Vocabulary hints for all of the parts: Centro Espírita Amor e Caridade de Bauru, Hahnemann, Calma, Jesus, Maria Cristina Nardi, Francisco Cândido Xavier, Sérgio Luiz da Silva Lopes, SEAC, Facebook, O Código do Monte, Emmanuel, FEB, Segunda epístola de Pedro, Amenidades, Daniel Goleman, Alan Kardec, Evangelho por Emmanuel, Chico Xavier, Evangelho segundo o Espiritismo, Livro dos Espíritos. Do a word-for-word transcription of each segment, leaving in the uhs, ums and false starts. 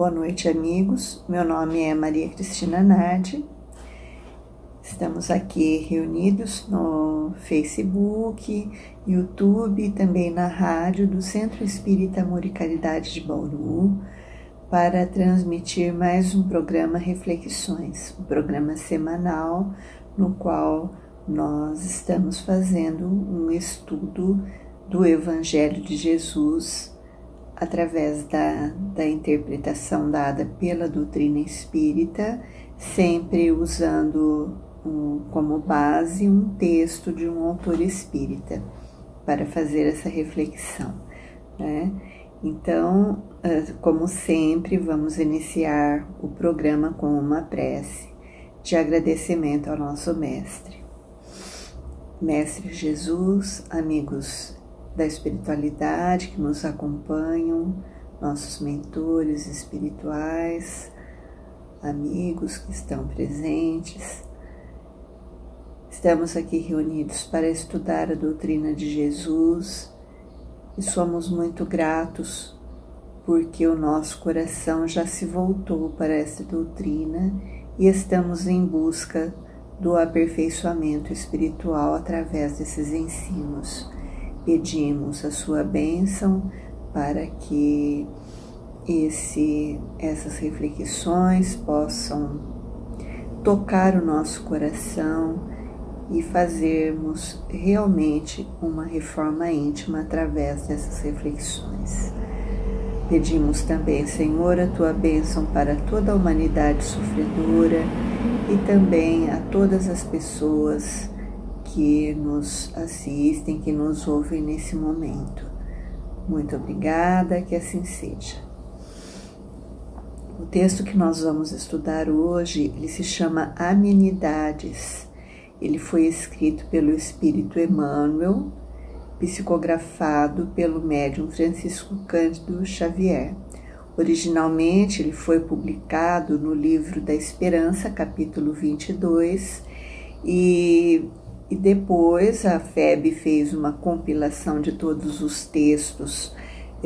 Boa noite, amigos. Meu nome é Maria Cristina Nardi. Estamos aqui reunidos no Facebook, YouTube, também na rádio do Centro Espírita Amor e Caridade de Bauru, para transmitir mais um programa Reflexões, um programa semanal no qual nós estamos fazendo um estudo do Evangelho de Jesus através da, da interpretação dada pela doutrina espírita, sempre usando um, como base um texto de um autor espírita para fazer essa reflexão, né? Então, como sempre, vamos iniciar o programa com uma prece de agradecimento ao nosso Mestre. Mestre Jesus, amigos da espiritualidade que nos acompanham, nossos mentores espirituais, amigos que estão presentes. Estamos aqui reunidos para estudar a doutrina de Jesus e somos muito gratos porque o nosso coração já se voltou para essa doutrina e estamos em busca do aperfeiçoamento espiritual através desses ensinos. Pedimos a sua bênção para que esse, essas reflexões possam tocar o nosso coração e fazermos realmente uma reforma íntima através dessas reflexões. Pedimos também, Senhor, a tua bênção para toda a humanidade sofredora e também a todas as pessoas que nos assistem, que nos ouvem nesse momento. Muito obrigada, que assim seja. O texto que nós vamos estudar hoje, ele se chama Amenidades. Ele foi escrito pelo Espírito Emmanuel, psicografado pelo médium Francisco Cândido Xavier. Originalmente, ele foi publicado no Livro da Esperança, capítulo vinte e dois, e... E depois a F E B fez uma compilação de todos os textos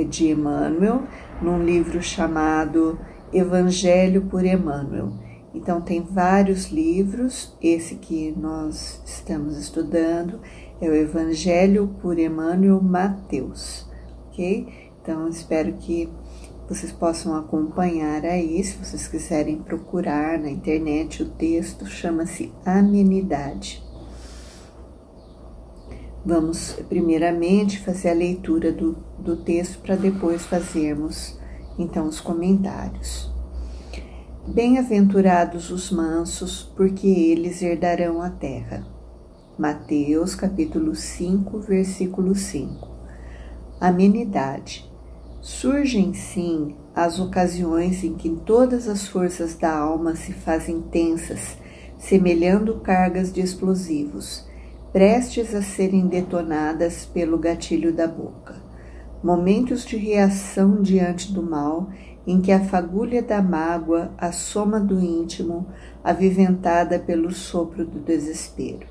de Emmanuel num livro chamado Evangelho por Emmanuel. Então tem vários livros, esse que nós estamos estudando é o Evangelho por Emmanuel Mateus, ok? Então espero que vocês possam acompanhar aí, se vocês quiserem procurar na internet o texto, chama-se Amenidade. Vamos, primeiramente, fazer a leitura do, do texto para depois fazermos, então, os comentários. Bem-aventurados os mansos, porque eles herdarão a terra. Mateus, capítulo cinco, versículo cinco. Amenidade. Surgem, sim, as ocasiões em que todas as forças da alma se fazem tensas, semelhando cargas de explosivos, prestes a serem detonadas pelo gatilho da boca. Momentos de reação diante do mal, em que a fagulha da mágoa, a soma do íntimo, aviventada pelo sopro do desespero.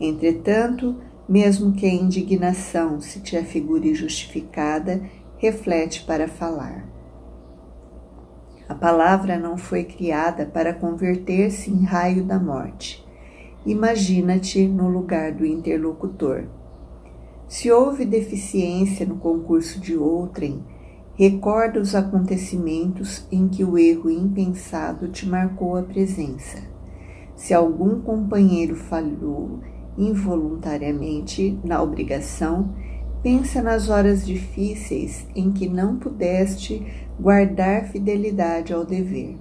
Entretanto, mesmo que a indignação se te afigure justificada, reflete para falar. A palavra não foi criada para converter-se em raio da morte. Imagina-te no lugar do interlocutor. Se houve deficiência no concurso de outrem, recorda os acontecimentos em que o erro impensado te marcou a presença. Se algum companheiro falhou involuntariamente na obrigação, pensa nas horas difíceis em que não pudeste guardar fidelidade ao dever.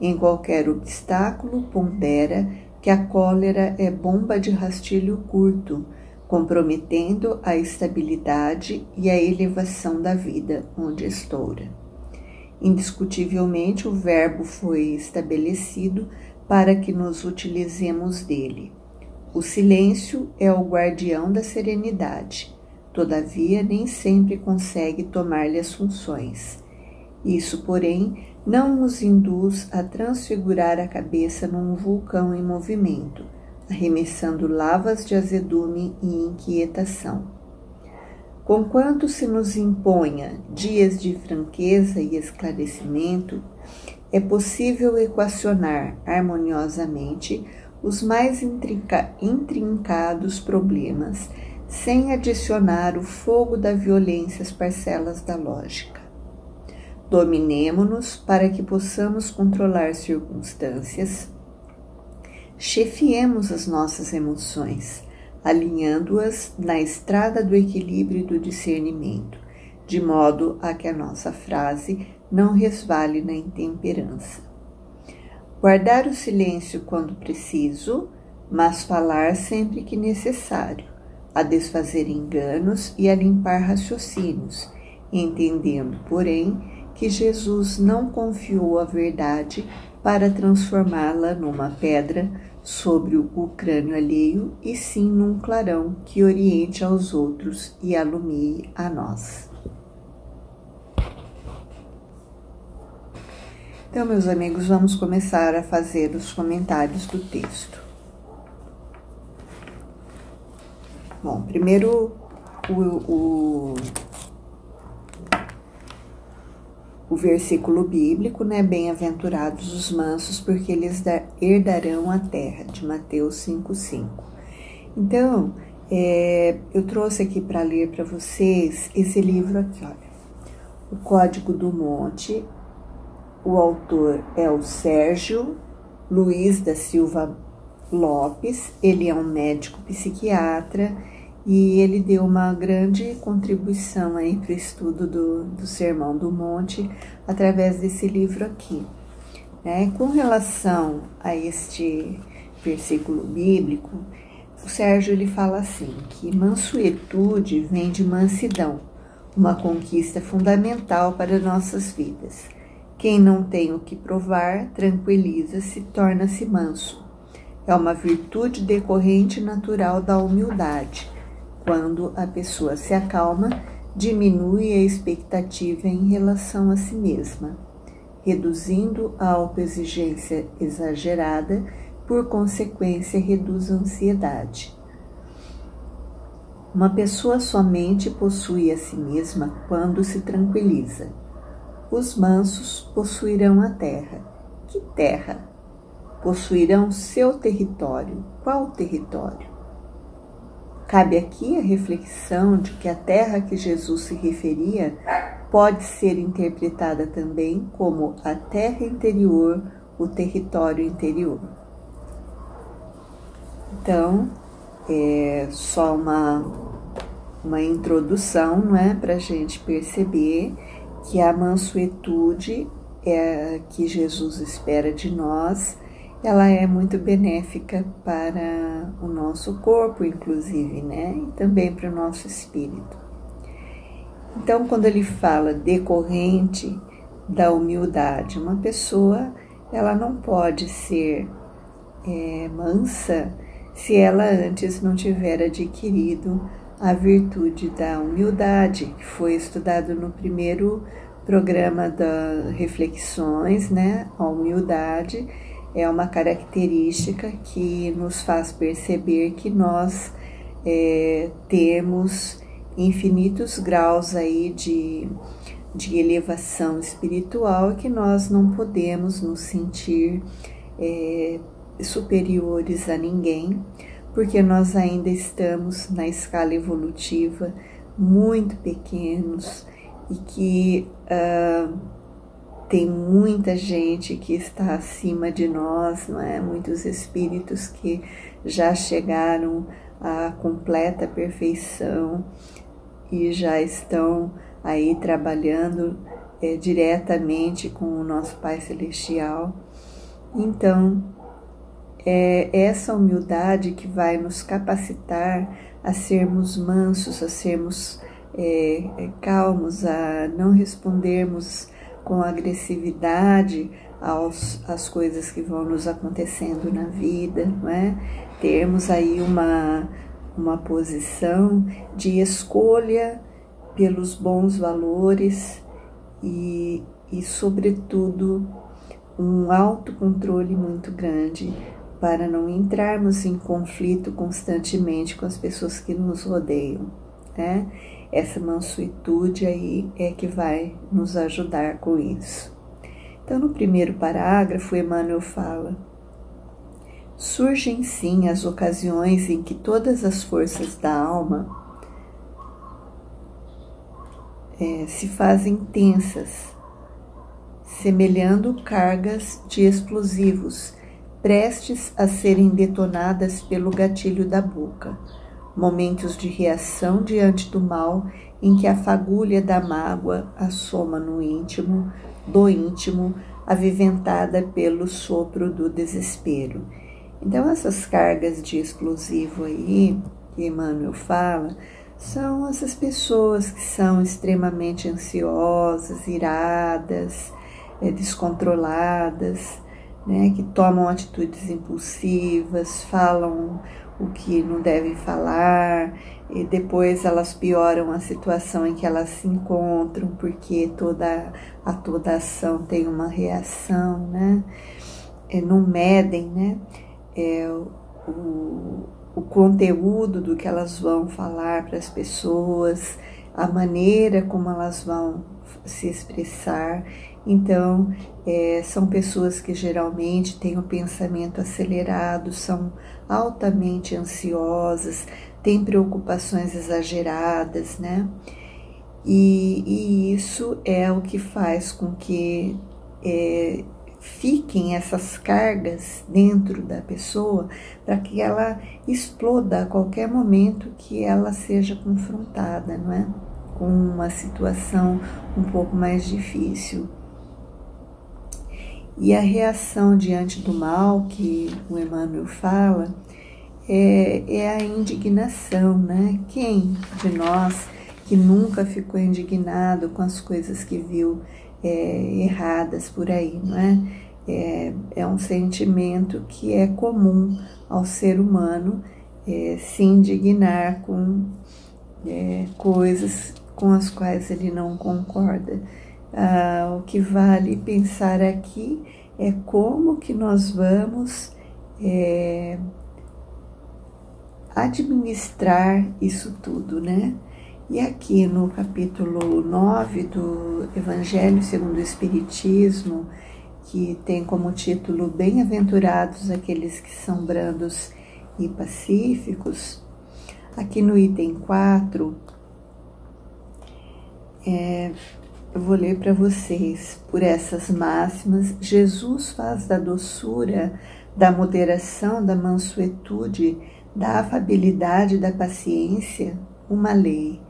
Em qualquer obstáculo, pondera que a cólera é bomba de rastilho curto, comprometendo a estabilidade e a elevação da vida onde estoura. Indiscutivelmente, o verbo foi estabelecido para que nos utilizemos dele. O silêncio é o guardião da serenidade, todavia nem sempre consegue tomar-lhe as funções. Isso, porém, não nos induz a transfigurar a cabeça num vulcão em movimento, arremessando lavas de azedume e inquietação. Conquanto se nos imponha dias de franqueza e esclarecimento, é possível equacionar harmoniosamente os mais intrinca- intrincados problemas, sem adicionar o fogo da violência às parcelas da lógica. Dominemo-nos para que possamos controlar circunstâncias, chefiemos as nossas emoções, alinhando-as na estrada do equilíbrio e do discernimento, de modo a que a nossa frase não resvale na intemperança. Guardar o silêncio quando preciso, mas falar sempre que necessário, a desfazer enganos e a limpar raciocínios, entendendo, porém, que Jesus não confiou a verdade para transformá-la numa pedra sobre o crânio alheio, e sim num clarão que oriente aos outros e alumie a nós. Então, meus amigos, vamos começar a fazer os comentários do texto. Bom, primeiro o, o, o versículo bíblico, né? Bem-aventurados os mansos, porque eles herdarão a terra, de Mateus cinco, cinco. Então, é, eu trouxe aqui para ler para vocês esse livro aqui, olha. O Código do Monte. O autor é o Sérgio Luiz da Silva Lopes, ele é um médico psiquiatra e ele deu uma grande contribuição aí para o estudo do, do Sermão do Monte através desse livro aqui. Né? Com relação a este versículo bíblico, o Sérgio ele fala assim, que mansuetude vem de mansidão, uma conquista fundamental para nossas vidas. Quem não tem o que provar, tranquiliza-se, torna-se manso. É uma virtude decorrente natural da humildade. Quando a pessoa se acalma, diminui a expectativa em relação a si mesma, reduzindo a autoexigência exagerada, por consequência, reduz a ansiedade. Uma pessoa somente possui a si mesma quando se tranquiliza. Os mansos possuirão a terra. Que terra? Possuirão seu território. Qual território? Cabe aqui a reflexão de que a terra que Jesus se referia pode ser interpretada também como a terra interior, o território interior. Então, é só uma, uma introdução, não é, para a gente perceber que a mansuetude é, que Jesus espera de nós, ela é muito benéfica para o nosso corpo, inclusive, né? E também para o nosso espírito. Então, quando ele fala decorrente da humildade, uma pessoa, ela não pode ser é, mansa se ela antes não tiver adquirido a virtude da humildade, que foi estudado no primeiro programa das reflexões, né? A humildade é uma característica que nos faz perceber que nós é, temos infinitos graus aí de, de elevação espiritual, e que nós não podemos nos sentir é, superiores a ninguém, porque nós ainda estamos na escala evolutiva muito pequenos e que uh, tem muita gente que está acima de nós, não é? Muitos espíritos que já chegaram à completa perfeição e já estão aí trabalhando é, diretamente com o nosso Pai Celestial. Então, é essa humildade que vai nos capacitar a sermos mansos, a sermos é, calmos, a não respondermos com agressividade aos, às coisas que vão nos acontecendo na vida, não é? Termos aí uma, uma posição de escolha pelos bons valores e, e sobretudo, um autocontrole muito grande, para não entrarmos em conflito constantemente com as pessoas que nos rodeiam, né? Essa mansuetude aí é que vai nos ajudar com isso. Então, no primeiro parágrafo, Emmanuel fala: surgem sim as ocasiões em que todas as forças da alma é, se fazem tensas, semelhando cargas de explosivos, prestes a serem detonadas pelo gatilho da boca. Momentos de reação diante do mal, em que a fagulha da mágoa assoma no íntimo, do íntimo, aviventada pelo sopro do desespero. Então, essas cargas de explosivo aí, que Emmanuel fala, são essas pessoas que são extremamente ansiosas, iradas, descontroladas, né, que tomam atitudes impulsivas, falam o que não devem falar, e depois elas pioram a situação em que elas se encontram, porque toda, a toda ação tem uma reação, né? É, não medem, né? É, o, o conteúdo do que elas vão falar para as pessoas, a maneira como elas vão se expressar. Então, é, são pessoas que geralmente têm o pensamento acelerado, são altamente ansiosas, têm preocupações exageradas, né? E, e isso é o que faz com que é, fiquem essas cargas dentro da pessoa, para que ela exploda a qualquer momento que ela seja confrontada, não é? Com uma situação um pouco mais difícil. E a reação diante do mal, que o Emmanuel fala, é, é a indignação, né? Quem de nós que nunca ficou indignado com as coisas que viu é, erradas por aí, não é? É, é um sentimento que é comum ao ser humano, é, se indignar com é, coisas com as quais ele não concorda. Ah, o que vale pensar aqui é como que nós vamos é, administrar isso tudo, né? E aqui no capítulo nove do Evangelho segundo o Espiritismo, que tem como título Bem-aventurados aqueles que são brandos e pacíficos, aqui no item quatro, é... eu vou ler para vocês. Por essas máximas, Jesus faz da doçura, da moderação, da mansuetude, da afabilidade, da paciência, uma lei.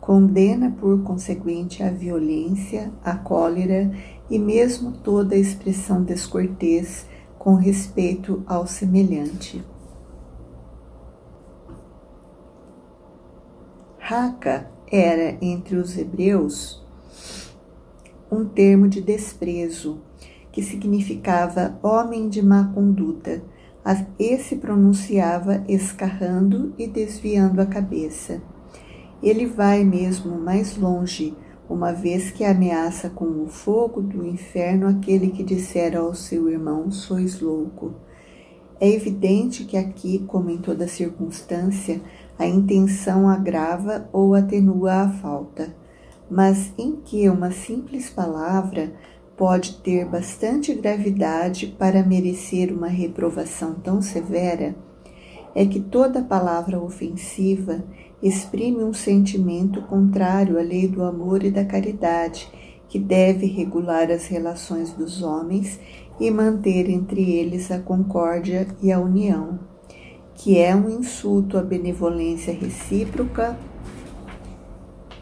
Condena, por conseguinte, a violência, a cólera e mesmo toda expressão descortês com respeito ao semelhante. Raca era, entre os hebreus, um termo de desprezo, que significava homem de má conduta, e se pronunciava escarrando e desviando a cabeça. Ele vai mesmo mais longe, uma vez que ameaça com o fogo do inferno aquele que dissera ao seu irmão, sois louco. É evidente que aqui, como em toda circunstância, a intenção agrava ou atenua a falta. Mas em que uma simples palavra pode ter bastante gravidade para merecer uma reprovação tão severa, é que toda palavra ofensiva exprime um sentimento contrário à lei do amor e da caridade, que deve regular as relações dos homens e manter entre eles a concórdia e a união, que é um insulto à benevolência recíproca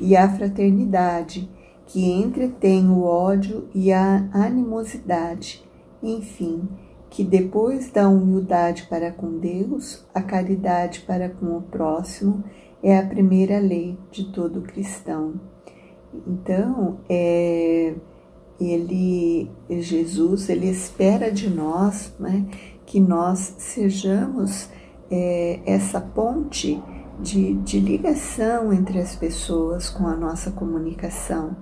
e a fraternidade, que entretém o ódio e a animosidade, enfim, que depois da humildade para com Deus, a caridade para com o próximo é a primeira lei de todo cristão. Então, é, ele, Jesus, ele espera de nós, né, que nós sejamos é, essa ponte De, de ligação entre as pessoas com a nossa comunicação,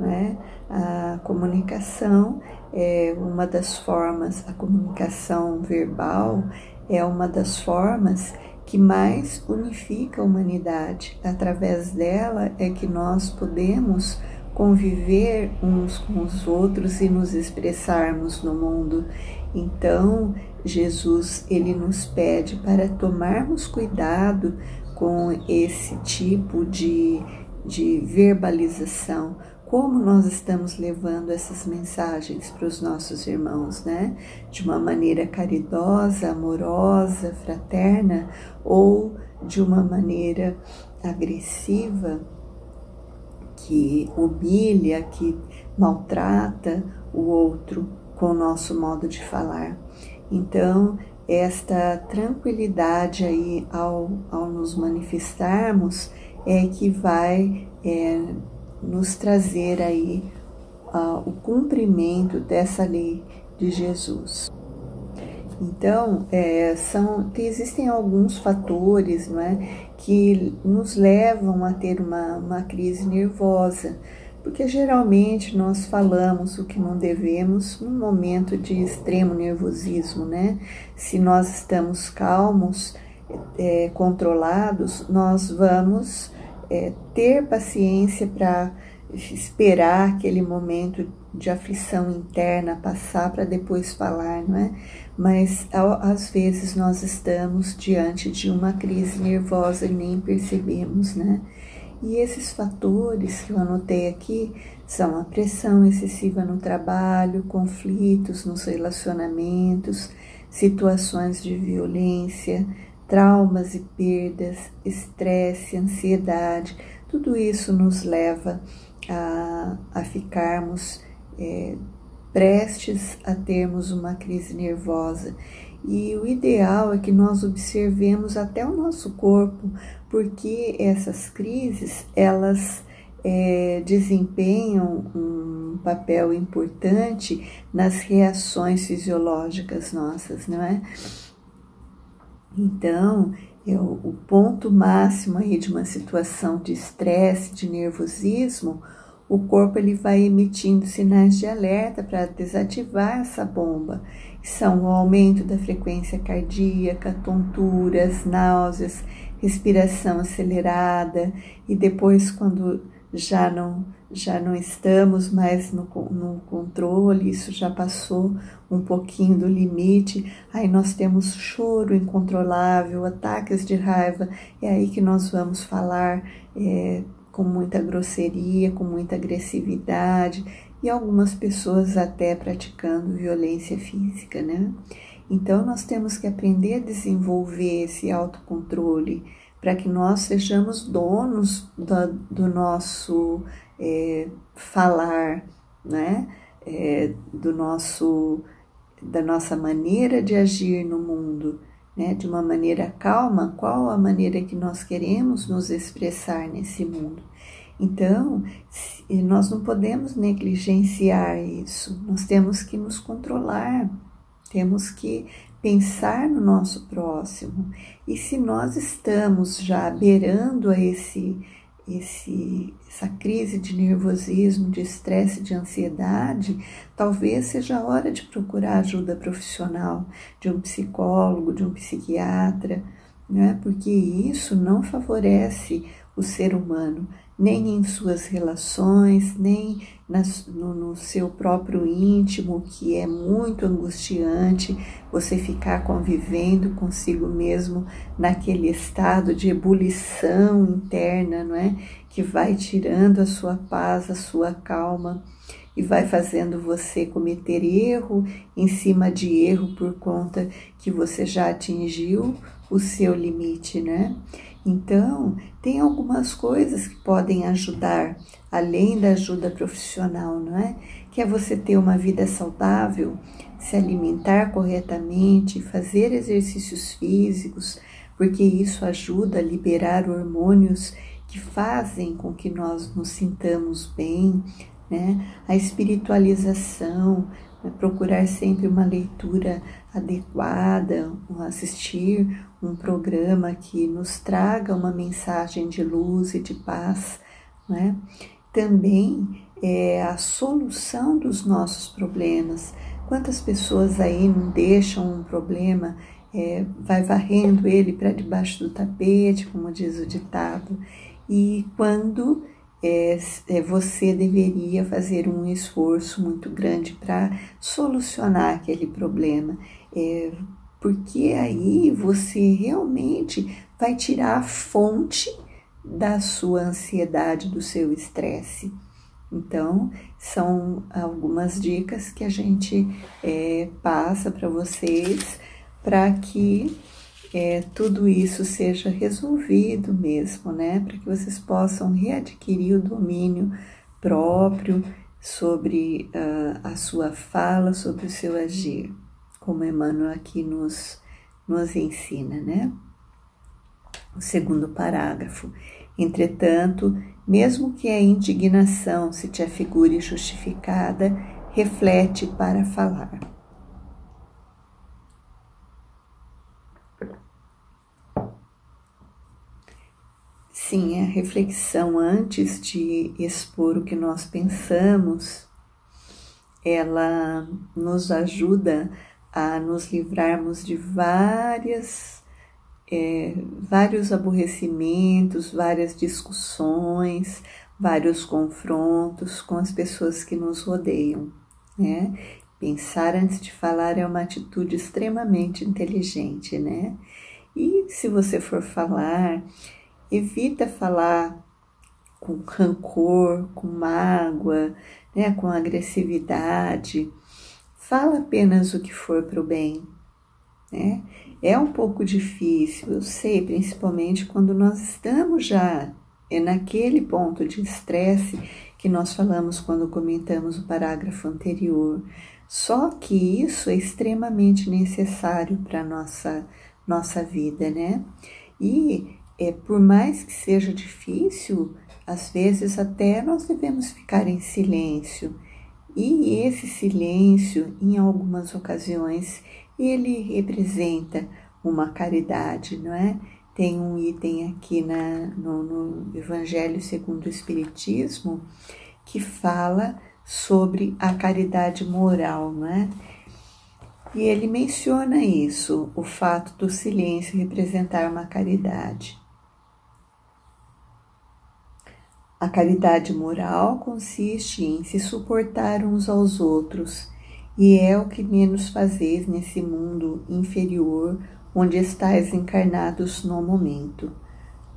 né? A comunicação é uma das formas, a comunicação verbal é uma das formas que mais unifica a humanidade. Através dela é que nós podemos conviver uns com os outros e nos expressarmos no mundo. Então, Jesus, ele nos pede para tomarmos cuidado com esse tipo de, de verbalização. Como nós estamos levando essas mensagens para os nossos irmãos, né? De uma maneira caridosa, amorosa, fraterna, ou de uma maneira agressiva, que humilha, que maltrata o outro com o nosso modo de falar. Então, esta tranquilidade aí ao, ao nos manifestarmos é que vai é, nos trazer aí uh, o cumprimento dessa lei de Jesus. Então, é, são, existem alguns fatores, não é, que nos levam a ter uma, uma crise nervosa, porque geralmente nós falamos o que não devemos num momento de extremo nervosismo, né? Se nós estamos calmos, é, controlados, nós vamos é, ter paciência para esperar aquele momento de aflição interna passar para depois falar, não é? Mas às vezes nós estamos diante de uma crise nervosa e nem percebemos, né? E esses fatores que eu anotei aqui são a pressão excessiva no trabalho, conflitos nos relacionamentos, situações de violência, traumas e perdas, estresse, ansiedade. Tudo isso nos leva a, a ficarmos é, prestes a termos uma crise nervosa. E o ideal é que nós observemos até o nosso corpo, porque essas crises, elas é, desempenham um papel importante nas reações fisiológicas nossas, não é? Então, é o, o ponto máximo aí de uma situação de estresse, de nervosismo, o corpo ele vai emitindo sinais de alerta para desativar essa bomba. São o aumento da frequência cardíaca, tonturas, náuseas, respiração acelerada, e depois, quando já não, já não estamos mais no, no controle, isso já passou um pouquinho do limite, aí nós temos choro incontrolável, ataques de raiva, é aí que nós vamos falar é, com muita grosseria, com muita agressividade, e algumas pessoas até praticando violência física, né? Então, nós temos que aprender a desenvolver esse autocontrole para que nós sejamos donos do, do nosso é, falar, né? É, do nosso, da nossa maneira de agir no mundo, né? De uma maneira calma, qual a maneira que nós queremos nos expressar nesse mundo. Então, nós não podemos negligenciar isso, nós temos que nos controlar, temos que pensar no nosso próximo. E se nós estamos já beirando a esse, esse, essa crise de nervosismo, de estresse, de ansiedade, talvez seja a hora de procurar ajuda profissional, de um psicólogo, de um psiquiatra, né? Porque isso não favorece o ser humano, nem em suas relações, nem nas, no, no seu próprio íntimo, que é muito angustiante você ficar convivendo consigo mesmo naquele estado de ebulição interna, não é? Que vai tirando a sua paz, a sua calma, e vai fazendo você cometer erro em cima de erro por conta que você já atingiu o seu limite, né? Então, tem algumas coisas que podem ajudar, além da ajuda profissional, não é? Que é você ter uma vida saudável, se alimentar corretamente, fazer exercícios físicos, porque isso ajuda a liberar hormônios que fazem com que nós nos sintamos bem, né? A espiritualização, né? Procurar sempre uma leitura adequada, assistir um programa que nos traga uma mensagem de luz e de paz, né? Também é a solução dos nossos problemas. Quantas pessoas aí não deixam um problema é, vai varrendo ele para debaixo do tapete, como diz o ditado, e quando é, você deveria fazer um esforço muito grande para solucionar aquele problema, é, porque aí você realmente vai tirar a fonte da sua ansiedade, do seu estresse. Então, são algumas dicas que a gente é, passa para vocês, para que é, tudo isso seja resolvido mesmo, né? Para que vocês possam readquirir o domínio próprio sobre uh, a sua fala, sobre o seu agir, como Emmanuel aqui nos, nos ensina, né? O segundo parágrafo. Entretanto, mesmo que a indignação se te afigure justificada, reflete para falar. Sim, a reflexão antes de expor o que nós pensamos, ela nos ajuda a nos livrarmos de várias É, vários aborrecimentos, várias discussões, vários confrontos com as pessoas que nos rodeiam, né? Pensar antes de falar é uma atitude extremamente inteligente, né? E se você for falar, evita falar com rancor, com mágoa, né? Com agressividade. Fala apenas o que for para o bem, né? É um pouco difícil, eu sei, principalmente quando nós estamos já naquele ponto de estresse que nós falamos quando comentamos o parágrafo anterior. Só que isso é extremamente necessário para a nossa, nossa vida, né? E é, por mais que seja difícil, às vezes até nós devemos ficar em silêncio. E esse silêncio, em algumas ocasiões, ele representa uma caridade, não é? Tem um item aqui na, no, no Evangelho segundo o Espiritismo que fala sobre a caridade moral, não é? E ele menciona isso, o fato do silêncio representar uma caridade. A caridade moral consiste em se suportar uns aos outros, e é o que menos fazeis nesse mundo inferior onde estáis encarnados no momento.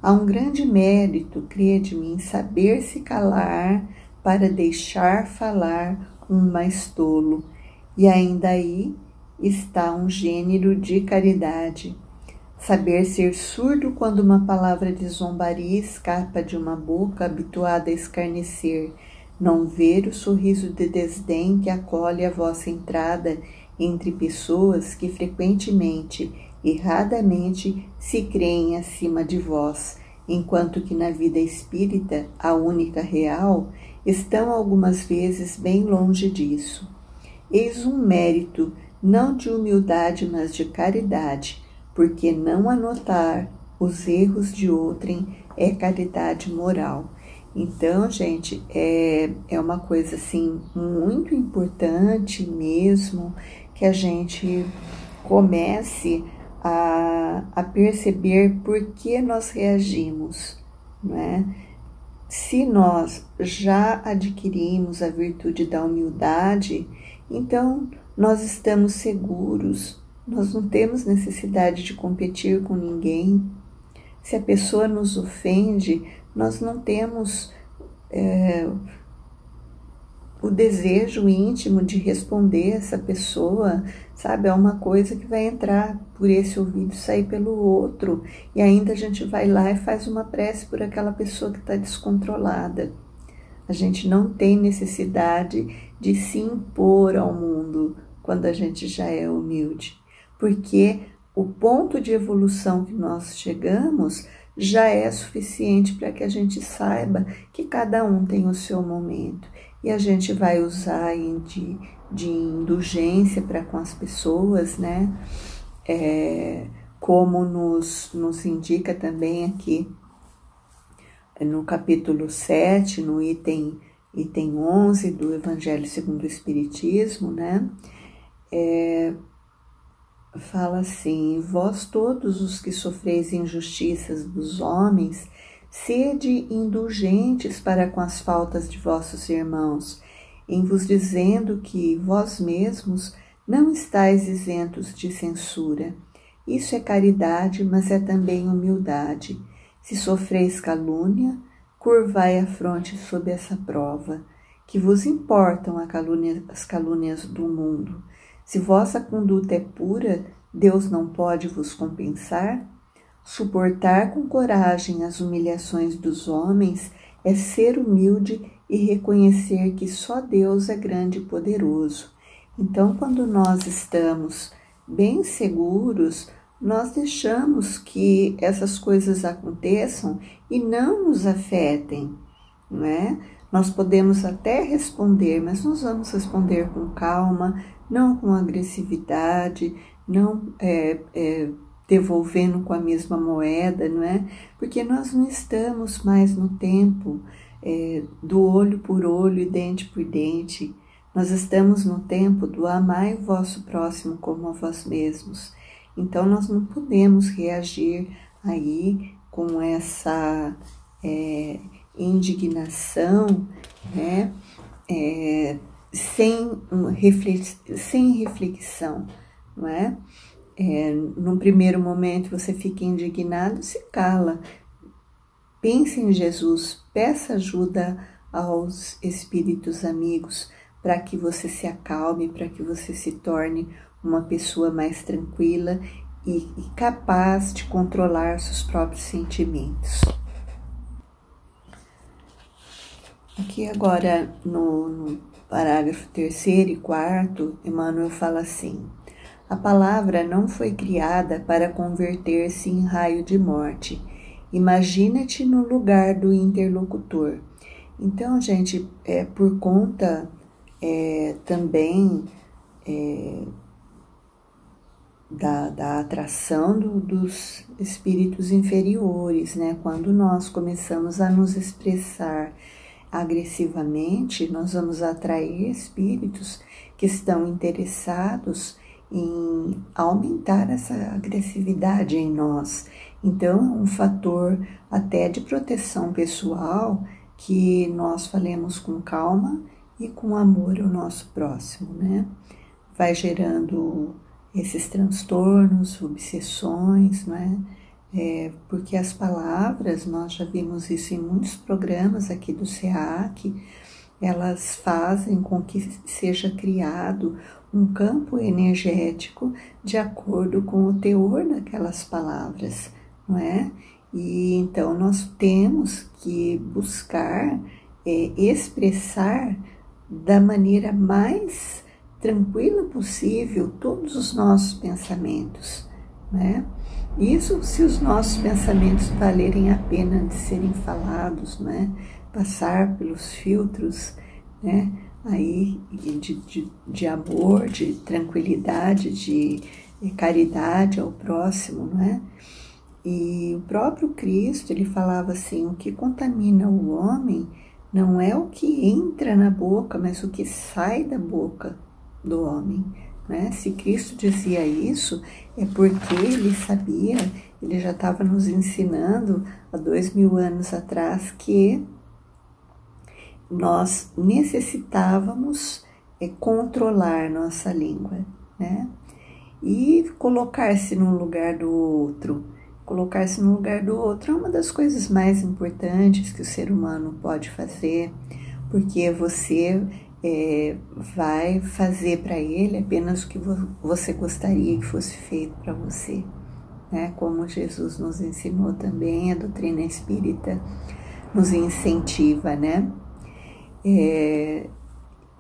Há um grande mérito, crede-me, em saber-se calar para deixar falar um mais tolo, e ainda aí está um gênero de caridade. Saber ser surdo quando uma palavra de zombaria escapa de uma boca habituada a escarnecer, não ver o sorriso de desdém que acolhe a vossa entrada entre pessoas que frequentemente, erradamente, se creem acima de vós, enquanto que na vida espírita, a única real, estão algumas vezes bem longe disso. Eis um mérito, não de humildade, mas de caridade, porque não anotar os erros de outrem é caridade moral. Então, gente, é, é uma coisa, assim, muito importante mesmo que a gente comece a, a perceber por que nós reagimos, né? Se nós já adquirimos a virtude da humildade, então nós estamos seguros, nós não temos necessidade de competir com ninguém. Se a pessoa nos ofende, nós não temos é, o desejo íntimo de responder essa pessoa, sabe? É uma coisa que vai entrar por esse ouvido e sair pelo outro. E ainda a gente vai lá e faz uma prece por aquela pessoa que está descontrolada. A gente não tem necessidade de se impor ao mundo quando a gente já é humilde. Porque o ponto de evolução que nós chegamos já é suficiente para que a gente saiba que cada um tem o seu momento. E a gente vai usar de, de indulgência para com as pessoas, né? É, como nos, nos indica também aqui no capítulo sete, no item, item onze do Evangelho segundo o Espiritismo, né? É, fala assim: vós todos os que sofreis injustiças dos homens, sede indulgentes para com as faltas de vossos irmãos, em vos dizendo que vós mesmos não estáis isentos de censura. Isso é caridade, mas é também humildade. Se sofreis calúnia, curvai a fronte sob essa prova, que vos importam a calúnia, as calúnias do mundo. Se vossa conduta é pura, Deus não pode vos compensar? Suportar com coragem as humilhações dos homens é ser humilde e reconhecer que só Deus é grande e poderoso. Então, quando nós estamos bem seguros, nós deixamos que essas coisas aconteçam e não nos afetem, não é? Nós podemos até responder, mas nós vamos responder com calma, não com agressividade, não é, é, devolvendo com a mesma moeda, não é? Porque nós não estamos mais no tempo é, do olho por olho e dente por dente. Nós estamos no tempo do amai o vosso próximo como a vós mesmos. Então, nós não podemos reagir aí com essa é, indignação, né? É, sem, reflex, sem reflexão, não é? É, num primeiro momento você fica indignado, se cala, pense em Jesus, peça ajuda aos espíritos amigos para que você se acalme, para que você se torne uma pessoa mais tranquila e, e capaz de controlar seus próprios sentimentos. Aqui agora no, no parágrafo terceiro e quarto, Emmanuel fala assim: a palavra não foi criada para converter-se em raio de morte. Imagina-te no lugar do interlocutor. Então, gente, é, por conta é, também é, da, da atração do, dos espíritos inferiores, né? Quando nós começamos a nos expressar agressivamente, nós vamos atrair espíritos que estão interessados em aumentar essa agressividade em nós. Então, é um fator até de proteção pessoal que nós falemos com calma e com amor ao nosso próximo, né? Vai gerando esses transtornos, obsessões, né? É, porque as palavras, nós já vimos isso em muitos programas aqui do SEAC, elas fazem com que seja criado um campo energético de acordo com o teor daquelas palavras, não é? E então nós temos que buscar é, expressar da maneira mais tranquila possível todos os nossos pensamentos, não é? Isso se os nossos pensamentos valerem a pena de serem falados, não é? Passar pelos filtros, né? Aí, de, de, de amor, de tranquilidade, de, de caridade ao próximo, né? E o próprio Cristo, ele falava assim: o que contamina o homem não é o que entra na boca, mas o que sai da boca do homem, né? Se Cristo dizia isso, é porque ele sabia, ele já estava nos ensinando há dois mil anos atrás que nós necessitávamos é, controlar nossa língua, né? E colocar-se no lugar do outro. Colocar-se no lugar do outro é uma das coisas mais importantes que o ser humano pode fazer, porque você é, vai fazer para ele apenas o que você gostaria que fosse feito para você, né? Como Jesus nos ensinou também, a doutrina espírita nos incentiva, né? É,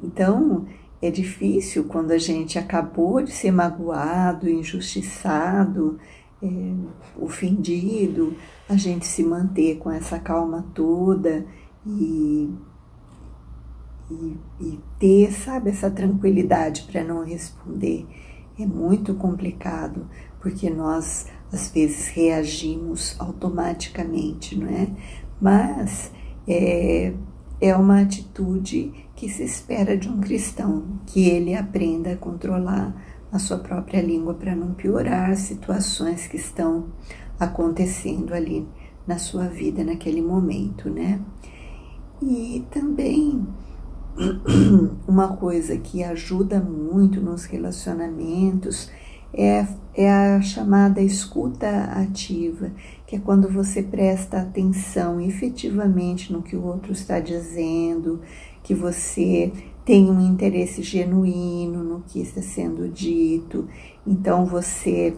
então, é difícil quando a gente acabou de ser magoado, injustiçado, é, ofendido, a gente se manter com essa calma toda e, e, e ter, sabe, essa tranquilidade para não responder. É muito complicado, porque nós, às vezes, reagimos automaticamente, não é? Mas, é... é uma atitude que se espera de um cristão, que ele aprenda a controlar a sua própria língua para não piorar as situações que estão acontecendo ali na sua vida naquele momento, né? E também uma coisa que ajuda muito nos relacionamentos é, é a chamada escuta ativa, que é quando você presta atenção efetivamente no que o outro está dizendo, que você tem um interesse genuíno no que está sendo dito. Então você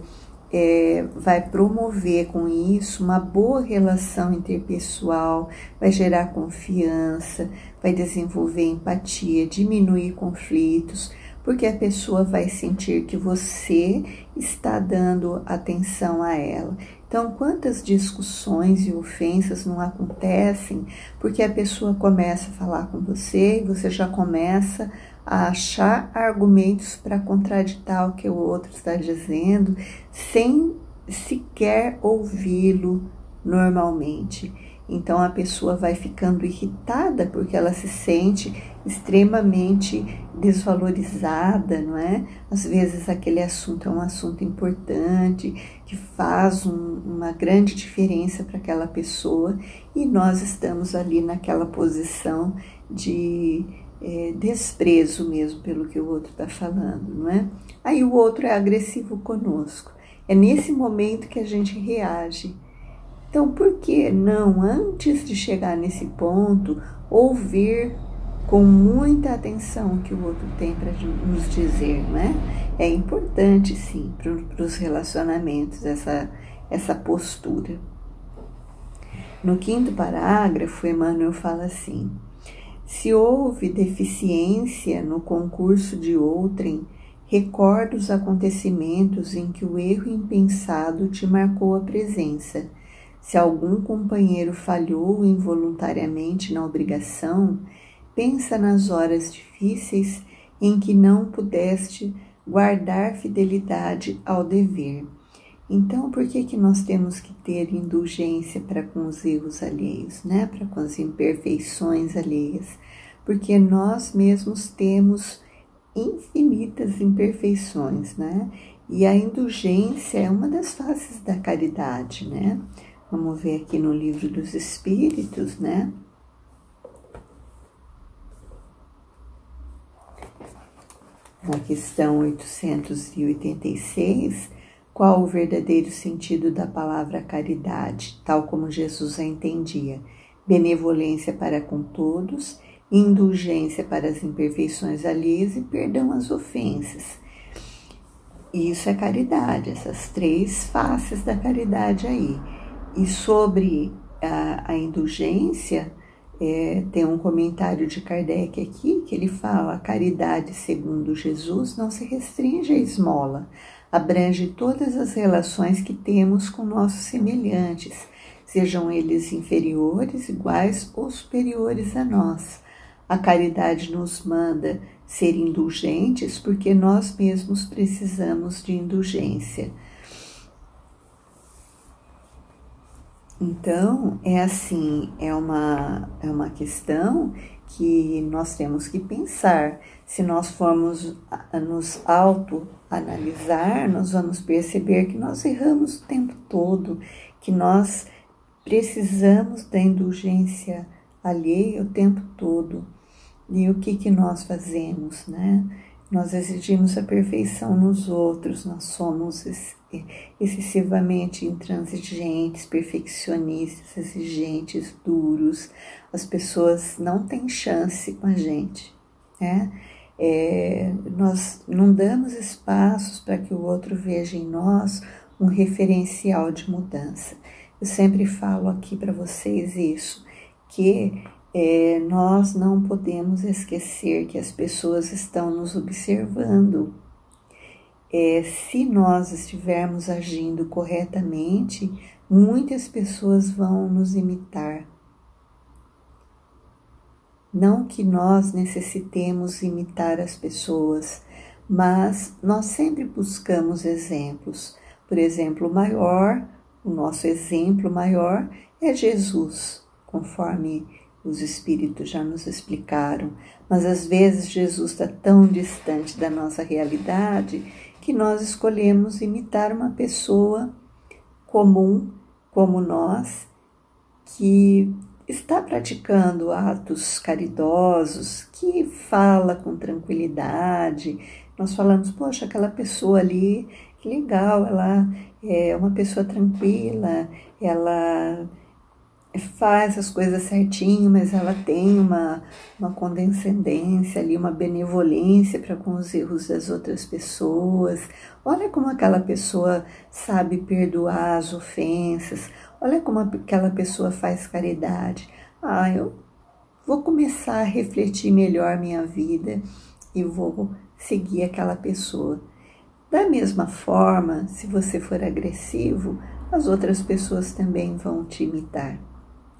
É, vai promover com isso uma boa relação interpessoal, vai gerar confiança, vai desenvolver empatia, diminuir conflitos, porque a pessoa vai sentir que você está dando atenção a ela. Então, quantas discussões e ofensas não acontecem porque a pessoa começa a falar com você e você já começa a achar argumentos para contraditar o que o outro está dizendo, sem sequer ouvi-lo normalmente. Então a pessoa vai ficando irritada porque ela se sente extremamente desvalorizada, não é? Às vezes aquele assunto é um assunto importante, que faz um, uma grande diferença para aquela pessoa, e nós estamos ali naquela posição de É, desprezo mesmo pelo que o outro está falando, não é? Aí o outro é agressivo conosco. É nesse momento que a gente reage. Então, por que não, antes de chegar nesse ponto, ouvir com muita atenção o que o outro tem para nos dizer, não é? É importante, sim, para os relacionamentos, essa, essa postura. No quinto parágrafo, Emmanuel fala assim: se houve deficiência no concurso de outrem, recorda os acontecimentos em que o erro impensado te marcou a presença. Se algum companheiro falhou involuntariamente na obrigação, pensa nas horas difíceis em que não pudeste guardar fidelidade ao dever. Então, por que que nós temos que ter indulgência para com os erros alheios, né? Para com as imperfeições alheias? Porque nós mesmos temos infinitas imperfeições, né? E a indulgência é uma das faces da caridade, né? Vamos ver aqui no Livro dos Espíritos, né? Na questão oitocentos e oitenta e seis... Qual o verdadeiro sentido da palavra caridade, tal como Jesus a entendia? Benevolência para com todos, indulgência para as imperfeições alheias e perdão às ofensas. Isso é caridade, essas três faces da caridade aí. E sobre a, a indulgência, é, tem um comentário de Kardec aqui, que ele fala: a caridade, segundo Jesus, não se restringe à esmola, abrange todas as relações que temos com nossos semelhantes, sejam eles inferiores, iguais ou superiores a nós. A caridade nos manda ser indulgentes porque nós mesmos precisamos de indulgência. Então, é assim, é uma, é uma questão que nós temos que pensar. Se nós formos nos auto-analisar, nós vamos perceber que nós erramos o tempo todo, que nós precisamos da indulgência alheia o tempo todo. E o que que nós fazemos, né? Nós exigimos a perfeição nos outros, nós somos excessivamente intransigentes, perfeccionistas, exigentes, duros. As pessoas não têm chance com a gente, né? É, nós não damos espaços para que o outro veja em nós um referencial de mudança. Eu sempre falo aqui para vocês isso, que É, nós não podemos esquecer que as pessoas estão nos observando. É, se nós estivermos agindo corretamente, muitas pessoas vão nos imitar. Não que nós necessitemos imitar as pessoas, mas nós sempre buscamos exemplos. Por exemplo, o maior, o nosso exemplo maior é Jesus, conforme os Espíritos já nos explicaram, mas às vezes Jesus está tão distante da nossa realidade que nós escolhemos imitar uma pessoa comum como nós, que está praticando atos caridosos, que fala com tranquilidade. Nós falamos, poxa, aquela pessoa ali, que legal, ela é uma pessoa tranquila, ela faz as coisas certinho, mas ela tem uma, uma condescendência ali, uma benevolência para com os erros das outras pessoas. Olha como aquela pessoa sabe perdoar as ofensas, olha como aquela pessoa faz caridade. Ah, eu vou começar a refletir melhor minha vida e vou seguir aquela pessoa. Da mesma forma, se você for agressivo, as outras pessoas também vão te imitar,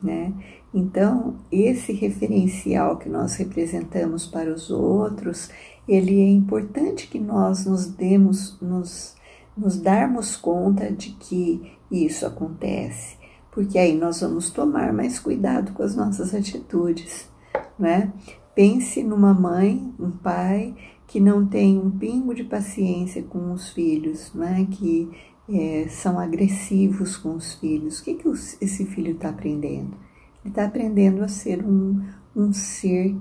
né? Então, esse referencial que nós representamos para os outros, ele é importante que nós nos demos, nos, nos darmos conta de que isso acontece, porque aí nós vamos tomar mais cuidado com as nossas atitudes, né? Pense numa mãe, um pai que não tem um pingo de paciência com os filhos, né? Que é, são agressivos com os filhos. O que, que esse filho está aprendendo? Ele está aprendendo a ser um, um ser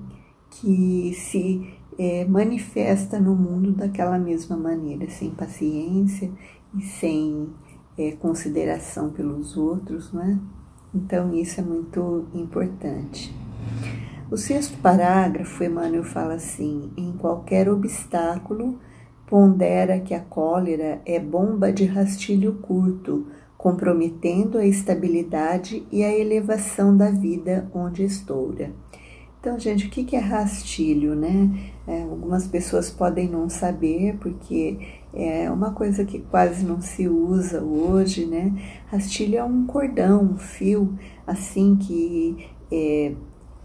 que se é, manifesta no mundo daquela mesma maneira, sem paciência e sem é, consideração pelos outros, né? Então, isso é muito importante. O sexto parágrafo, Emmanuel fala assim: em qualquer obstáculo, pondera que a cólera é bomba de rastilho curto, comprometendo a estabilidade e a elevação da vida onde estoura. Então, gente, o que é rastilho, né? É, algumas pessoas podem não saber, porque é uma coisa que quase não se usa hoje, né? Rastilho é um cordão, um fio, assim que é,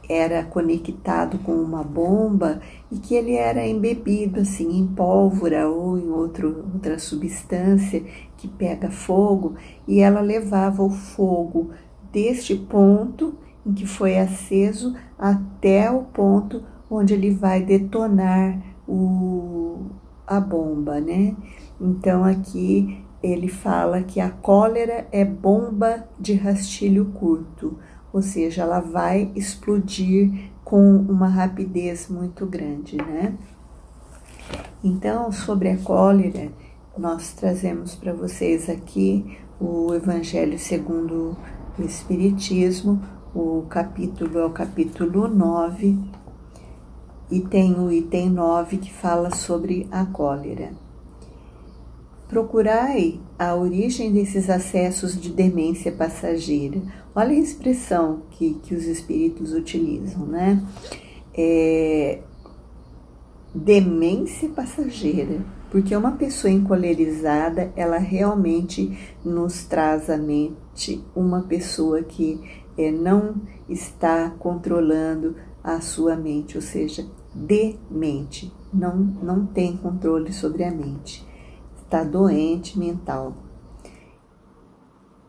era conectado com uma bomba e que ele era embebido assim em pólvora ou em outro, outra substância que pega fogo, e ela levava o fogo deste ponto em que foi aceso até o ponto onde ele vai detonar o, a bomba, né? Então aqui ele fala que a cólera é bomba de rastilho curto, ou seja, ela vai explodir com uma rapidez muito grande, né? Então, sobre a cólera, nós trazemos para vocês aqui o Evangelho segundo o Espiritismo, o capítulo é o capítulo nove, e tem o item nove que fala sobre a cólera. Procurai a origem desses acessos de demência passageira. Olha a expressão que, que os espíritos utilizam, né? É, demência passageira, porque uma pessoa encolerizada, ela realmente nos traz à mente uma pessoa que é, não está controlando a sua mente, ou seja, demente, não, não tem controle sobre a mente. Está doente mental.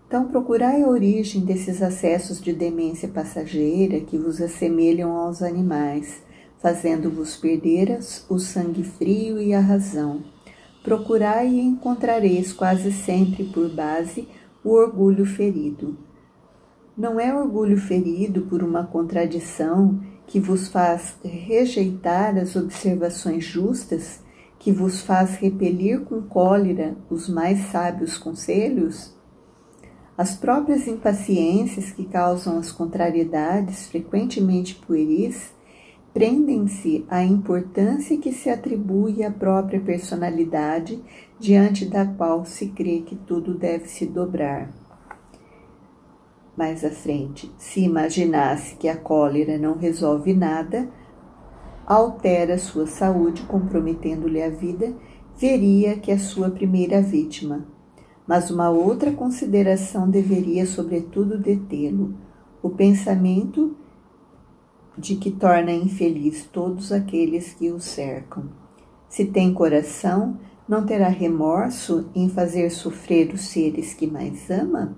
Então, procurai a origem desses acessos de demência passageira que vos assemelham aos animais, fazendo-vos perder o sangue frio e a razão. Procurai e encontrareis quase sempre por base o orgulho ferido. Não é orgulho ferido por uma contradição que vos faz rejeitar as observações justas, que vos faz repelir com cólera os mais sábios conselhos? As próprias impaciências que causam as contrariedades, frequentemente pueris, prendem-se à importância que se atribui à própria personalidade, diante da qual se crê que tudo deve se dobrar. Mais à frente, se imaginasse que a cólera não resolve nada, altera sua saúde, comprometendo-lhe a vida, veria que é sua primeira vítima. Mas uma outra consideração deveria, sobretudo, detê-lo: o pensamento de que torna infeliz todos aqueles que o cercam. Se tem coração, não terá remorso em fazer sofrer os seres que mais ama?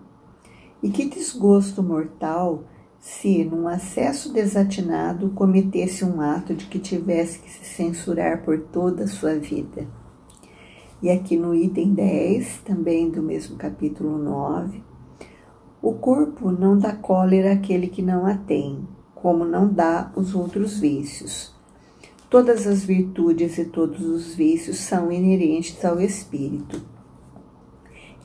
E que desgosto mortal se, num acesso desatinado, cometesse um ato de que tivesse que se censurar por toda a sua vida. E aqui no item dez, também do mesmo capítulo nove, o corpo não dá cólera àquele que não a tem, como não dá os outros vícios. Todas as virtudes e todos os vícios são inerentes ao espírito.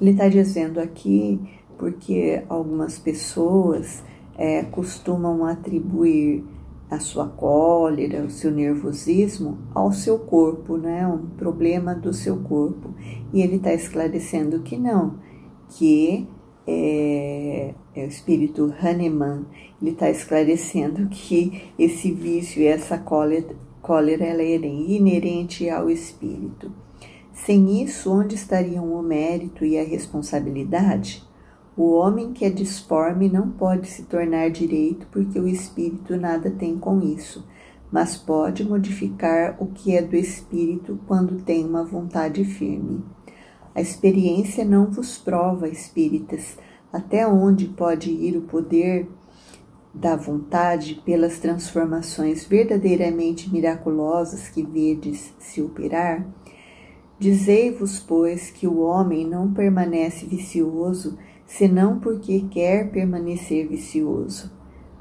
Ele está dizendo aqui porque algumas pessoas É, costumam atribuir a sua cólera, o seu nervosismo ao seu corpo, né? Um problema do seu corpo. E ele está esclarecendo que não, que é, é o espírito Hahnemann. Ele está esclarecendo que esse vício e essa cólera, cólera ela é inerente ao espírito. Sem isso, onde estariam o mérito e a responsabilidade? O homem que é disforme não pode se tornar direito, porque o espírito nada tem com isso, mas pode modificar o que é do espírito quando tem uma vontade firme. A experiência não vos prova, espíritas, até onde pode ir o poder da vontade pelas transformações verdadeiramente miraculosas que vedes se operar. Dizei-vos, pois, que o homem não permanece vicioso, senão porque quer permanecer vicioso.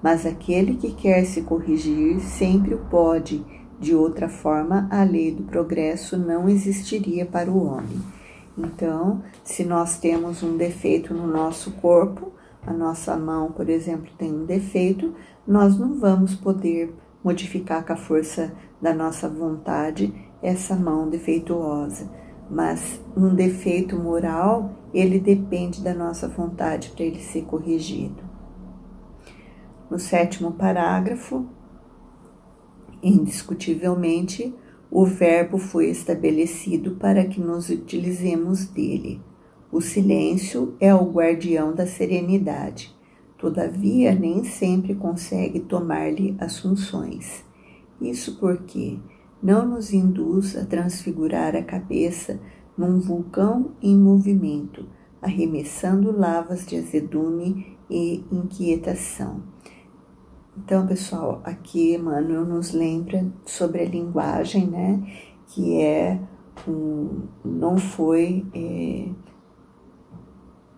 Mas aquele que quer se corrigir sempre o pode, de outra forma a lei do progresso não existiria para o homem. Então, se nós temos um defeito no nosso corpo, a nossa mão, por exemplo, tem um defeito, nós não vamos poder modificar com a força da nossa vontade essa mão defeituosa. Mas um defeito moral, ele depende da nossa vontade para ele ser corrigido. No sétimo parágrafo, indiscutivelmente, o verbo foi estabelecido para que nos utilizemos dele. O silêncio é o guardião da serenidade, todavia nem sempre consegue tomar-lhe as funções. Isso porque não nos induz a transfigurar a cabeça num vulcão em movimento, arremessando lavas de azedume e inquietação. Então, pessoal, aqui Emmanuel nos lembra sobre a linguagem, né? Que é um, não foi, é,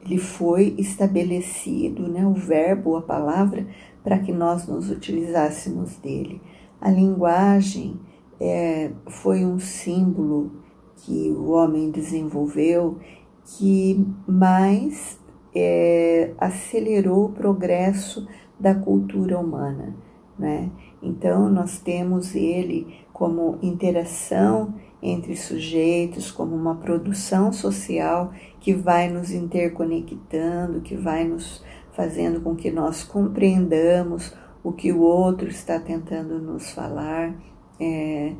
ele foi estabelecido, né? O verbo, a palavra, para que nós nos utilizássemos dele. A linguagem É, foi um símbolo que o homem desenvolveu que mais é, acelerou o progresso da cultura humana, né? Então, nós temos ele como interação entre sujeitos, como uma produção social que vai nos interconectando, que vai nos fazendo com que nós compreendamos o que o outro está tentando nos falar. É,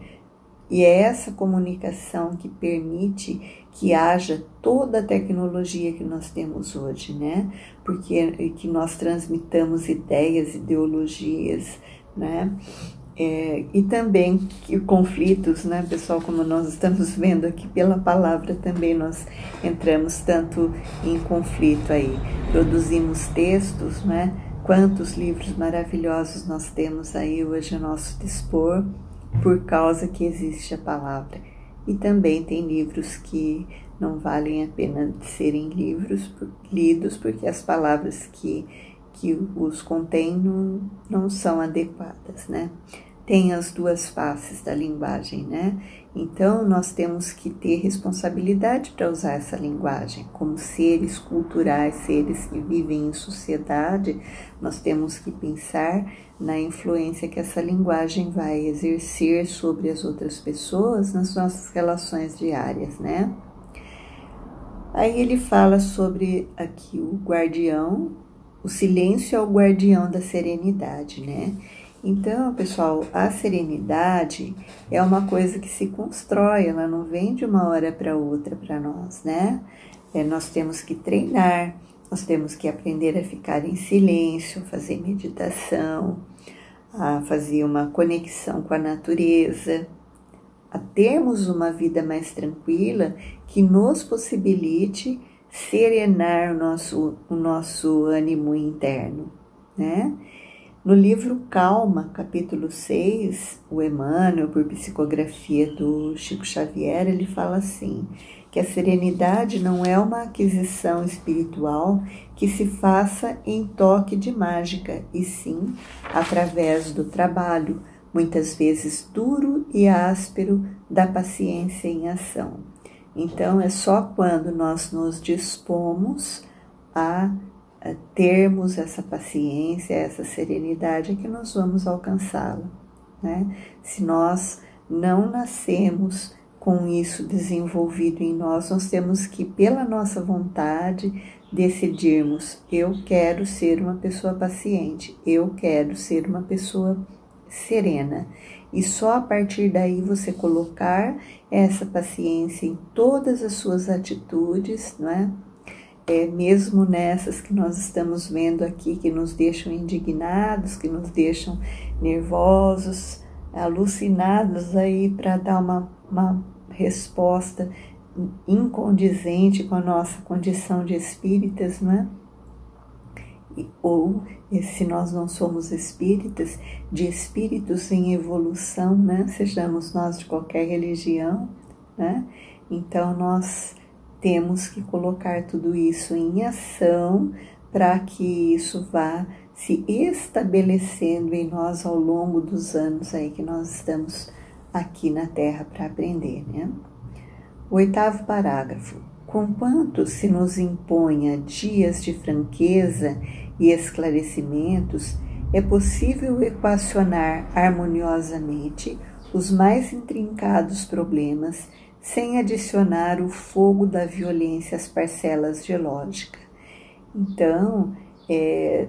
e é essa comunicação que permite que haja toda a tecnologia que nós temos hoje, né? Porque que nós transmitamos ideias, ideologias, né? É, e também que conflitos, né, pessoal? Como nós estamos vendo aqui pela palavra, também nós entramos tanto em conflito aí. Produzimos textos, né? Quantos livros maravilhosos nós temos aí hoje a nosso dispor, por causa que existe a palavra. E também tem livros que não valem a pena de serem livros lidos, porque as palavras que, que os contêm não, não são adequadas, né? Tem as duas faces da linguagem, né? Então, nós temos que ter responsabilidade para usar essa linguagem. Como seres culturais, seres que vivem em sociedade, nós temos que pensar na influência que essa linguagem vai exercer sobre as outras pessoas nas nossas relações diárias, né? Aí ele fala sobre aqui o guardião, o silêncio é o guardião da serenidade, né? Então, pessoal, a serenidade é uma coisa que se constrói, ela não vem de uma hora para outra para nós, né? É, nós temos que treinar, nós temos que aprender a ficar em silêncio, fazer meditação, a fazer uma conexão com a natureza, a termos uma vida mais tranquila que nos possibilite serenar o nosso, o nosso ânimo interno, né? No livro Calma, capítulo seis, o Emmanuel, por psicografia do Chico Xavier, ele fala assim, que a serenidade não é uma aquisição espiritual que se faça em toque de mágica, e sim através do trabalho, muitas vezes duro e áspero, da paciência em ação. Então, é só quando nós nos dispomos a termos essa paciência, essa serenidade, que nós vamos alcançá-la, né? Se nós não nascemos com isso desenvolvido em nós, nós temos que, pela nossa vontade, decidirmos: eu quero ser uma pessoa paciente, eu quero ser uma pessoa serena. E só a partir daí você colocar essa paciência em todas as suas atitudes, não é? É, mesmo nessas que nós estamos vendo aqui, que nos deixam indignados, que nos deixam nervosos, alucinados aí para dar uma, uma resposta incondizente com a nossa condição de espíritas, não é? E, ou, e se nós não somos espíritas, de espíritos em evolução, né? Sejamos nós de qualquer religião, né? Então, nós temos que colocar tudo isso em ação para que isso vá se estabelecendo em nós ao longo dos anos aí que nós estamos aqui na Terra para aprender, né? O oitavo parágrafo. Conquanto se nos imponha dias de franqueza e esclarecimentos, é possível equacionar harmoniosamente os mais intrincados problemas sem adicionar o fogo da violência às parcelas de lógica. Então, é,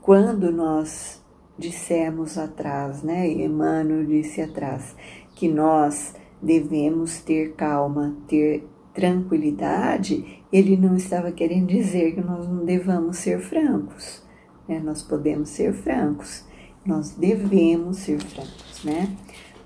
quando nós dissemos atrás, né, Emmanuel disse atrás, que nós devemos ter calma, ter tranquilidade, ele não estava querendo dizer que nós não devamos ser francos, né? Nós podemos ser francos, nós devemos ser francos, né?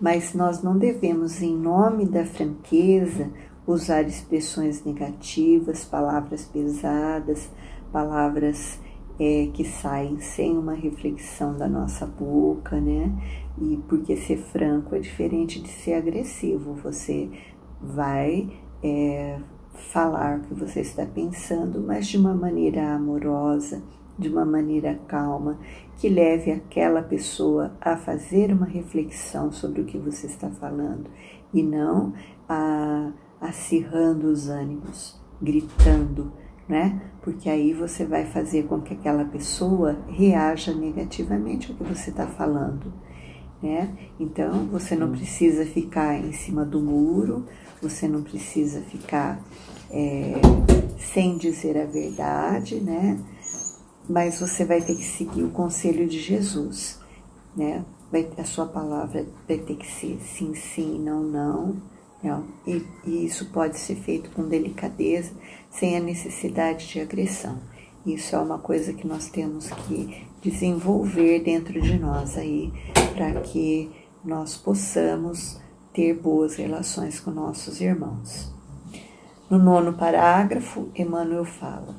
Mas nós não devemos, em nome da franqueza, usar expressões negativas, palavras pesadas, palavras é, que saem sem uma reflexão da nossa boca, né? E porque ser franco é diferente de ser agressivo. Você vai é, falar o que você está pensando, mas de uma maneira amorosa, de uma maneira calma, que leve aquela pessoa a fazer uma reflexão sobre o que você está falando, e não a, acirrando os ânimos, gritando, né? Porque aí você vai fazer com que aquela pessoa reaja negativamente ao que você está falando, né? Então, você não precisa ficar em cima do muro, você não precisa ficar é, sem dizer a verdade, né? Mas você vai ter que seguir o conselho de Jesus, né? Vai, a sua palavra vai ter que ser sim, sim, não, não. não. E, e isso pode ser feito com delicadeza, sem a necessidade de agressão. Isso é uma coisa que nós temos que desenvolver dentro de nós aí, para que nós possamos ter boas relações com nossos irmãos. No nono parágrafo, Emmanuel fala: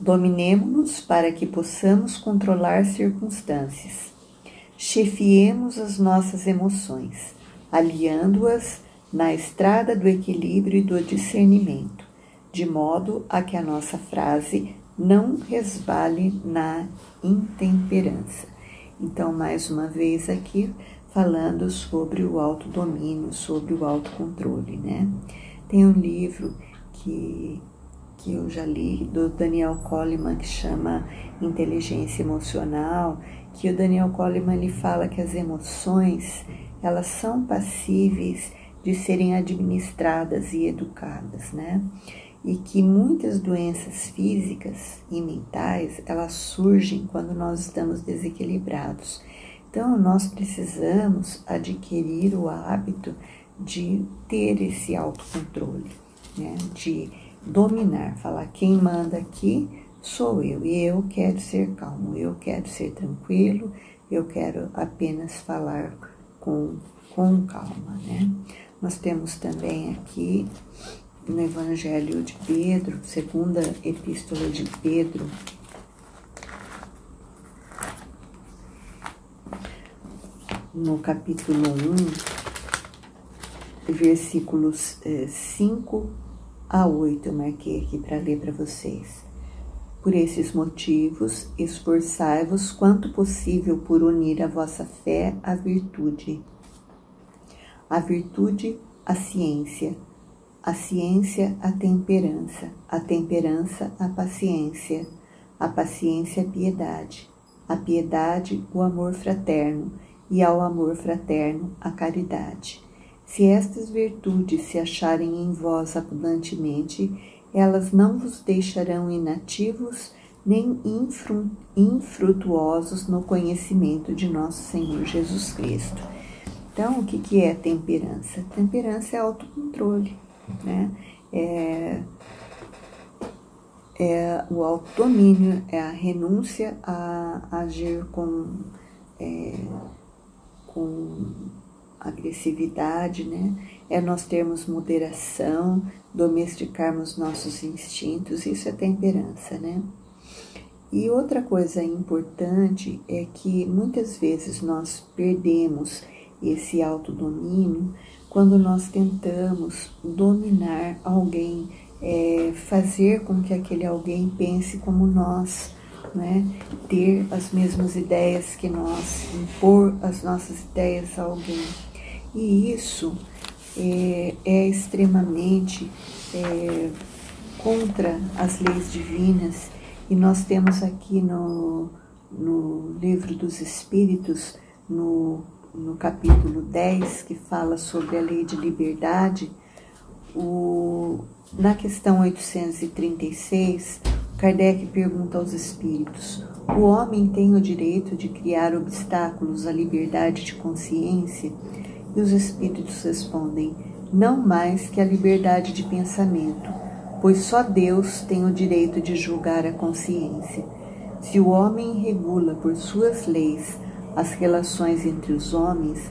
dominemo-nos para que possamos controlar circunstâncias. Chefiemos as nossas emoções, aliando-as na estrada do equilíbrio e do discernimento, de modo a que a nossa frase não resvale na intemperança. Então, mais uma vez aqui, falando sobre o autodomínio, sobre o autocontrole, né? Tem um livro que... que eu já li, do Daniel Goleman, que chama Inteligência Emocional, que o Daniel Goleman, ele fala que as emoções, elas são passíveis de serem administradas e educadas, né? E que muitas doenças físicas e mentais, elas surgem quando nós estamos desequilibrados. Então, nós precisamos adquirir o hábito de ter esse autocontrole, né? De dominar, falar: quem manda aqui sou eu, e eu quero ser calmo, eu quero ser tranquilo, eu quero apenas falar com, com calma, né? Nós temos também aqui no Evangelho de Pedro, Segunda Epístola de Pedro, no capítulo um, versículos cinco a oito, eu marquei aqui para ler para vocês. Por esses motivos, esforçai-vos quanto possível por unir a vossa fé à virtude, a virtude à ciência, a ciência à temperança, a temperança à paciência, a paciência à piedade, a piedade o amor fraterno e ao amor fraterno a caridade. Se estas virtudes se acharem em vós abundantemente, elas não vos deixarão inativos nem infru, infrutuosos no conhecimento de nosso Senhor Jesus Cristo. Então, o que, que é temperança? Temperança é autocontrole, né? É, é o autodomínio, é a renúncia a, a agir com, é, com agressividade, né? É nós termos moderação, domesticarmos nossos instintos, isso é temperança, né? E outra coisa importante é que muitas vezes nós perdemos esse autodomínio quando nós tentamos dominar alguém, é, fazer com que aquele alguém pense como nós, né? Ter as mesmas ideias que nós, impor as nossas ideias a alguém. E isso É, é extremamente é, contra as leis divinas, e nós temos aqui no, no Livro dos Espíritos, no, no capítulo dez, que fala sobre a lei de liberdade, o, na questão oitocentos e trinta e seis, Kardec pergunta aos espíritos: o homem tem o direito de criar obstáculos à liberdade de consciência? E os espíritos respondem: não mais que a liberdade de pensamento, pois só Deus tem o direito de julgar a consciência. Se o homem regula por suas leis as relações entre os homens,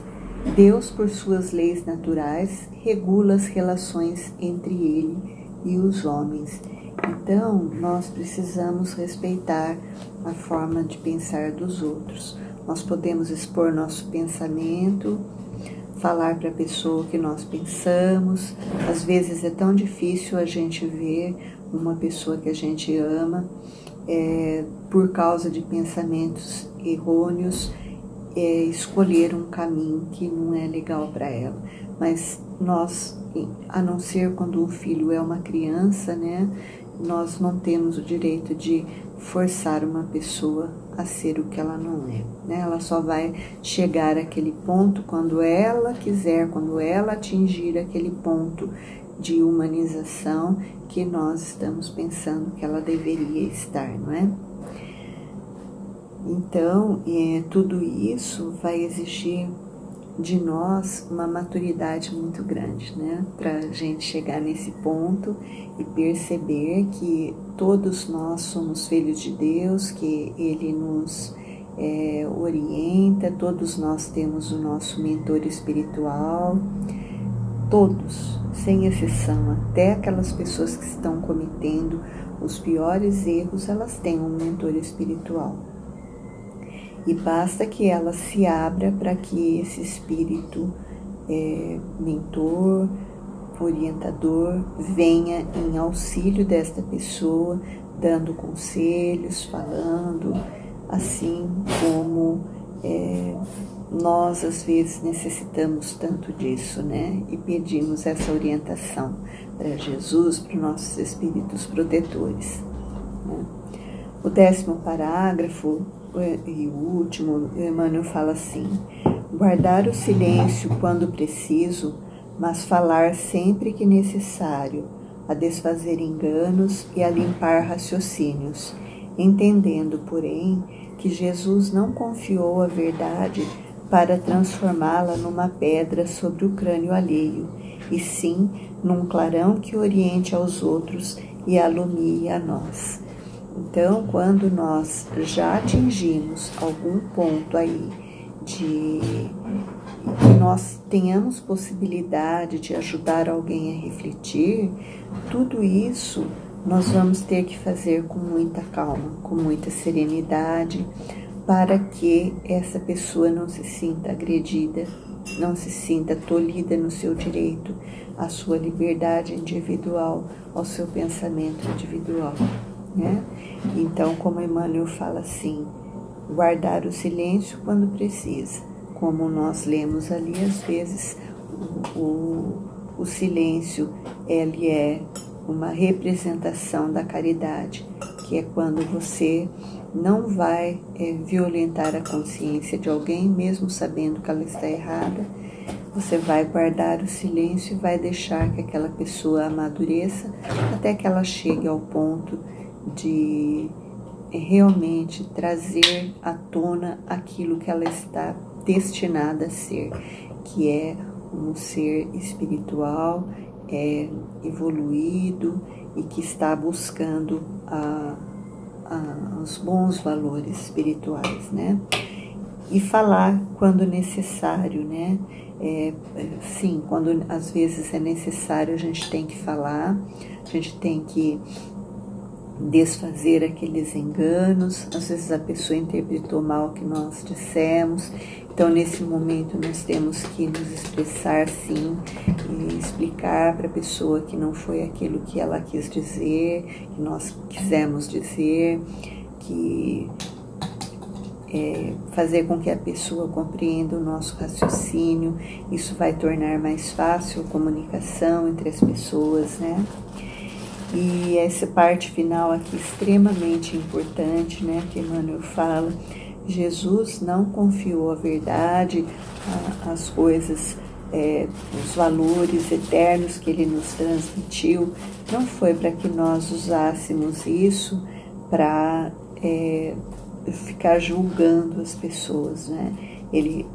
Deus, por suas leis naturais, regula as relações entre ele e os homens. Então, nós precisamos respeitar a forma de pensar dos outros. Nós podemos expor nosso pensamento, falar para a pessoa o que nós pensamos. Às vezes é tão difícil a gente ver uma pessoa que a gente ama é, por causa de pensamentos errôneos, é, escolher um caminho que não é legal para ela. Mas nós, a não ser quando o filho é uma criança, né, nós não temos o direito de forçar uma pessoa a ser o que ela não é, né? Ela só vai chegar àquele ponto quando ela quiser, quando ela atingir aquele ponto de humanização que nós estamos pensando que ela deveria estar, não é? Então, é, tudo isso vai exigir de nós uma maturidade muito grande, né? Para a gente chegar nesse ponto e perceber que todos nós somos filhos de Deus, que Ele nos é, orienta, todos nós temos o nosso mentor espiritual, todos, sem exceção, até aquelas pessoas que estão cometendo os piores erros, elas têm um mentor espiritual. E basta que ela se abra para que esse espírito é, mentor, orientador, venha em auxílio desta pessoa, dando conselhos, falando, assim como é, nós às vezes necessitamos tanto disso, né? E pedimos essa orientação para Jesus, para os nossos espíritos protetores, né? O décimo parágrafo e o último, Emmanuel fala assim: guardar o silêncio quando preciso, mas falar sempre que necessário, a desfazer enganos e a limpar raciocínios, entendendo, porém, que Jesus não confiou a verdade para transformá-la numa pedra sobre o crânio alheio, e sim num clarão que oriente aos outros e alumie a nós. Então, quando nós já atingimos algum ponto aí de que nós tenhamos possibilidade de ajudar alguém a refletir, tudo isso nós vamos ter que fazer com muita calma, com muita serenidade, para que essa pessoa não se sinta agredida, não se sinta tolhida no seu direito, à sua liberdade individual, ao seu pensamento individual, né? Então, como Emmanuel fala assim, guardar o silêncio quando precisa, como nós lemos ali, às vezes o, o, o silêncio ele é uma representação da caridade, que é quando você não vai é, violentar a consciência de alguém, mesmo sabendo que ela está errada. Você vai guardar o silêncio e vai deixar que aquela pessoa amadureça até que ela chegue ao ponto de realmente trazer à tona aquilo que ela está destinada a ser, que é um ser espiritual, é evoluído e que está buscando a, a, os bons valores espirituais, né? E falar quando necessário, né? É, sim, quando às vezes é necessário, a gente tem que falar, a gente tem que desfazer aqueles enganos. Às vezes a pessoa interpretou mal o que nós dissemos, então nesse momento nós temos que nos expressar sim e explicar para a pessoa que não foi aquilo que ela quis dizer, que nós quisemos dizer, que é, fazer com que a pessoa compreenda o nosso raciocínio. Isso vai tornar mais fácil a comunicação entre as pessoas, né? E essa parte final aqui extremamente importante, né, que Emmanuel fala, Jesus não confiou a verdade, a, as coisas, é, os valores eternos que ele nos transmitiu, não foi para que nós usássemos isso para é, ficar julgando as pessoas, né? Ele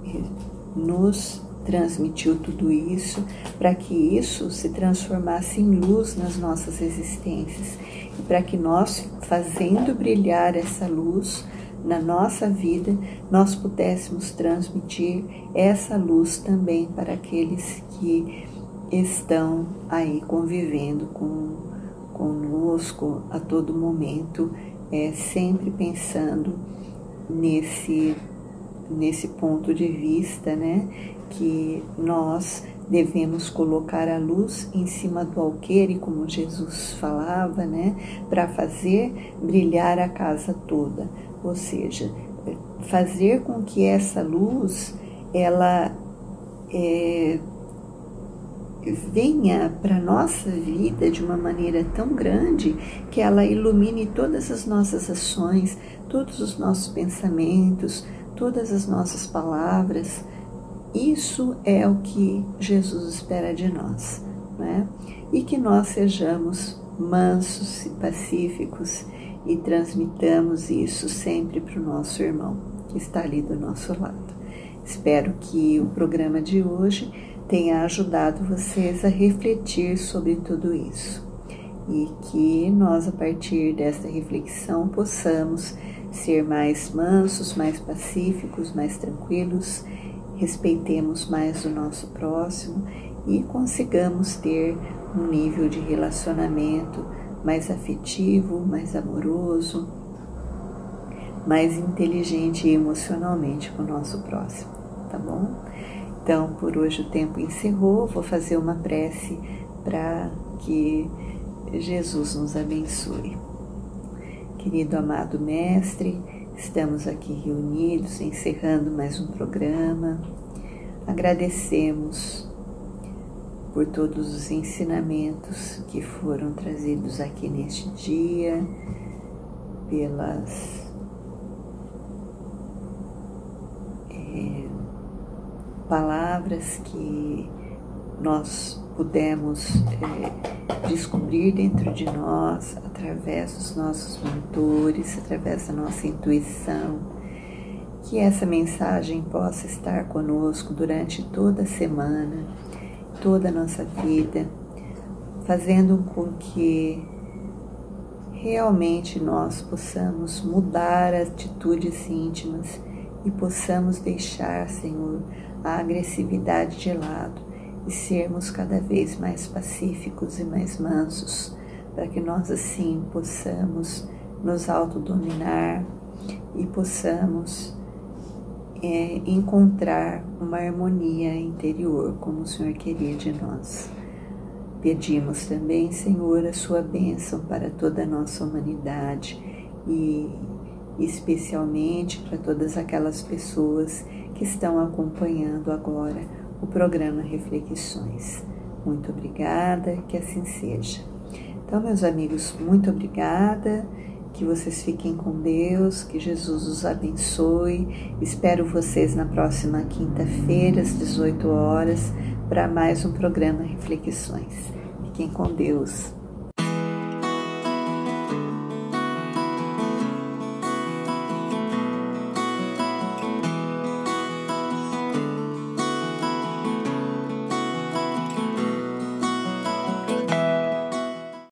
nos transmitiu tudo isso para que isso se transformasse em luz nas nossas existências e para que nós, fazendo brilhar essa luz na nossa vida, nós pudéssemos transmitir essa luz também para aqueles que estão aí convivendo com, conosco a todo momento, é, sempre pensando nesse, nesse ponto de vista, né? Que nós devemos colocar a luz em cima do alqueire, como Jesus falava, né? Para fazer brilhar a casa toda, ou seja, fazer com que essa luz ela é, venha para a nossa vida de uma maneira tão grande que ela ilumine todas as nossas ações, todos os nossos pensamentos, todas as nossas palavras. Isso é o que Jesus espera de nós, né? E que nós sejamos mansos e pacíficos e transmitamos isso sempre para o nosso irmão que está ali do nosso lado. Espero que o programa de hoje tenha ajudado vocês a refletir sobre tudo isso e que nós, a partir dessa reflexão, possamos ser mais mansos, mais pacíficos, mais tranquilos, respeitemos mais o nosso próximo e consigamos ter um nível de relacionamento mais afetivo, mais amoroso, mais inteligente emocionalmente com o nosso próximo, tá bom? Então, por hoje o tempo encerrou, vou fazer uma prece para que Jesus nos abençoe. Querido amado Mestre, estamos aqui reunidos, encerrando mais um programa. Agradecemos por todos os ensinamentos que foram trazidos aqui neste dia, pelas é, palavras que nós pudemos é, descobrir dentro de nós, através dos nossos mentores, através da nossa intuição. Que essa mensagem possa estar conosco durante toda a semana, toda a nossa vida, fazendo com que realmente nós possamos mudar atitudes íntimas e possamos deixar, Senhor, a agressividade de lado e sermos cada vez mais pacíficos e mais mansos, para que nós assim possamos nos autodominar, e possamos é, encontrar uma harmonia interior, como o Senhor queria de nós. Pedimos também, Senhor, a sua bênção para toda a nossa humanidade e especialmente para todas aquelas pessoas que estão acompanhando agora o programa Reflexões. Muito obrigada, que assim seja. Então, meus amigos, muito obrigada, que vocês fiquem com Deus, que Jesus os abençoe. Espero vocês na próxima quinta-feira, às dezoito horas, para mais um programa Reflexões. Fiquem com Deus.